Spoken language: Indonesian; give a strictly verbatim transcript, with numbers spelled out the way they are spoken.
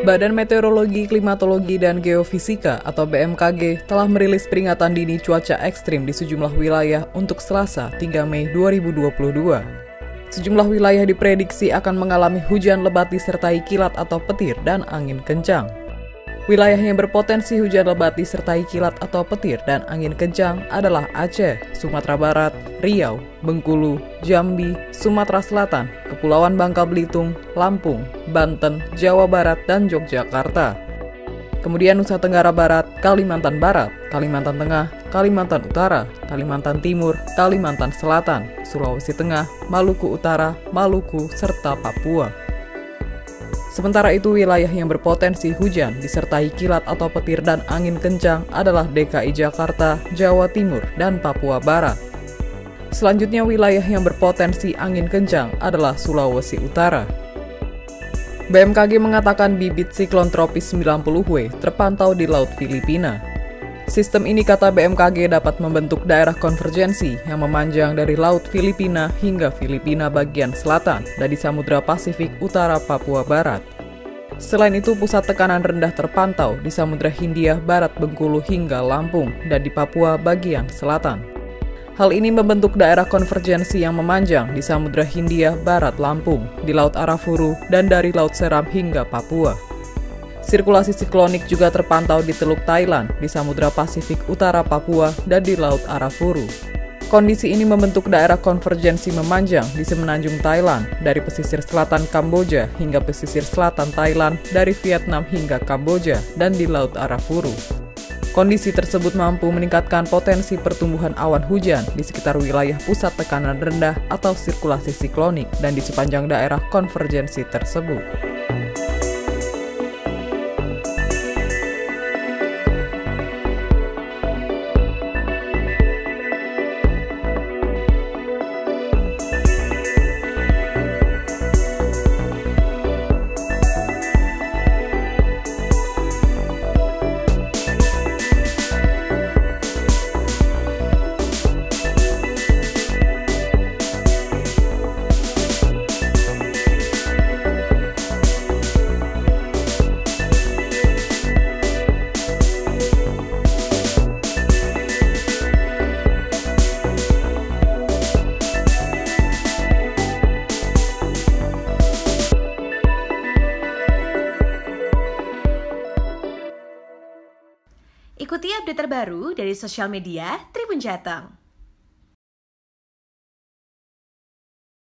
Badan Meteorologi, Klimatologi, dan Geofisika atau B M K G telah merilis peringatan dini cuaca ekstrim di sejumlah wilayah untuk Selasa tiga Mei dua ribu dua puluh dua. Sejumlah wilayah diprediksi akan mengalami hujan lebat disertai kilat atau petir dan angin kencang. Wilayah yang berpotensi hujan lebat disertai kilat atau petir dan angin kencang adalah Aceh, Sumatera Barat, Riau, Bengkulu, Jambi, Sumatera Selatan, Kepulauan Bangka Belitung, Lampung, Banten, Jawa Barat, dan Yogyakarta. Kemudian Nusa Tenggara Barat, Kalimantan Barat, Kalimantan Tengah, Kalimantan Utara, Kalimantan Timur, Kalimantan Selatan, Sulawesi Tengah, Maluku Utara, Maluku, serta Papua. Sementara itu, wilayah yang berpotensi hujan disertai kilat atau petir dan angin kencang adalah D K I Jakarta, Jawa Timur, dan Papua Barat. Selanjutnya, wilayah yang berpotensi angin kencang adalah Sulawesi Utara. B M K G mengatakan bibit siklon tropis sembilan puluh W terpantau di Laut Filipina. Sistem ini, kata B M K G, dapat membentuk daerah konvergensi yang memanjang dari Laut Filipina hingga Filipina bagian selatan dan di Samudra Pasifik Utara Papua Barat. Selain itu, pusat tekanan rendah terpantau di Samudra Hindia Barat Bengkulu hingga Lampung dan di Papua bagian selatan. Hal ini membentuk daerah konvergensi yang memanjang di Samudra Hindia Barat Lampung, di Laut Arafuru, dan dari Laut Seram hingga Papua. Sirkulasi siklonik juga terpantau di Teluk Thailand, di Samudra Pasifik Utara Papua, dan di Laut Arafuru. Kondisi ini membentuk daerah konvergensi memanjang di semenanjung Thailand, dari pesisir selatan Kamboja hingga pesisir selatan Thailand, dari Vietnam hingga Kamboja, dan di Laut Arafuru. Kondisi tersebut mampu meningkatkan potensi pertumbuhan awan hujan di sekitar wilayah pusat tekanan rendah atau sirkulasi siklonik dan di sepanjang daerah konvergensi tersebut. Ikuti update terbaru dari sosial media Tribun Jateng.